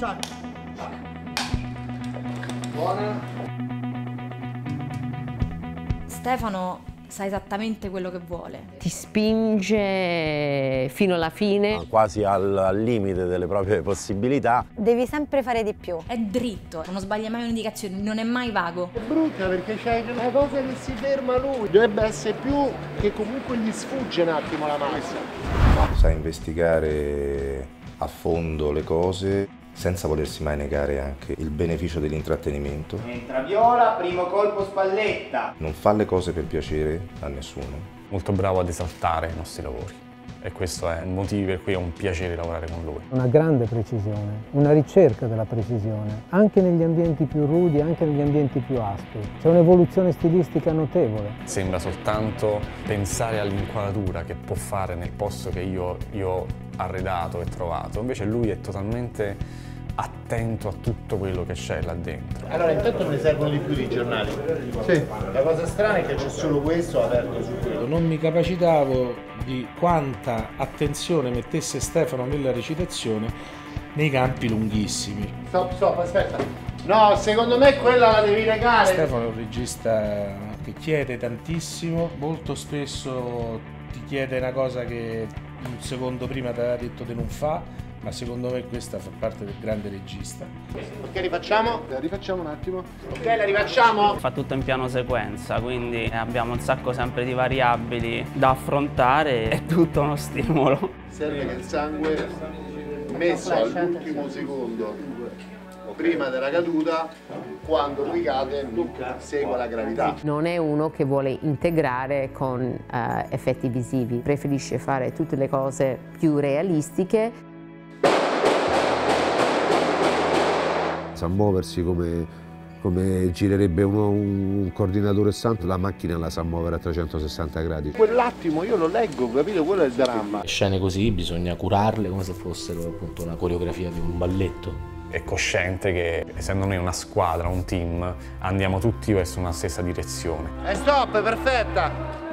Ciao. Buona. Stefano sa esattamente quello che vuole. Ti spinge fino alla fine. Quasi al limite delle proprie possibilità. Devi sempre fare di più. È dritto, non sbaglia mai un'indicazione, non è mai vago. È brutta perché c'è una cosa che si ferma lui. Dovrebbe essere più che comunque gli sfugge un attimo la massa. Sa investigare a fondo le cose senza volersi mai negare anche il beneficio dell'intrattenimento. Entra Viola, primo colpo spalletta. Non fa le cose per piacere a nessuno. Molto bravo ad esaltare i nostri lavori e questo è il motivo per cui è un piacere lavorare con lui. Una grande precisione, una ricerca della precisione, anche negli ambienti più rudi, anche negli ambienti più aspri. C'è un'evoluzione stilistica notevole. Sembra soltanto pensare all'inquadratura che può fare nel posto che io arredato e trovato, invece lui è totalmente attento a tutto quello che c'è là dentro. Allora intanto ne servono di più di giornali. Sì. La cosa strana è che c'è solo questo aperto su quello. Non mi capacitavo di quanta attenzione mettesse Stefano nella recitazione nei campi lunghissimi. Stop, stop, aspetta. No, secondo me quella la devi legare. Stefano è un regista che chiede tantissimo, molto spesso ti chiede una cosa che un secondo prima ti aveva detto che non fa, ma secondo me questa fa parte del grande regista. Ok, rifacciamo? La rifacciamo un attimo. Ok, la rifacciamo? Fa tutto in piano sequenza, quindi abbiamo un sacco sempre di variabili da affrontare, è tutto uno stimolo. Serve che il sangue messo all'ultimo secondo prima della caduta, quando lui cade, segue la gravità. Non è uno che vuole integrare con effetti visivi, preferisce fare tutte le cose più realistiche. Sa muoversi come girerebbe un coordinatore santo, la macchina la sa muovere a 360 gradi. Quell'attimo io lo leggo, capito? Quello è il dramma. Scene così bisogna curarle come se fossero appunto la coreografia di un balletto. È cosciente che, essendo noi una squadra, un team, andiamo tutti verso una stessa direzione. E stop, perfetta!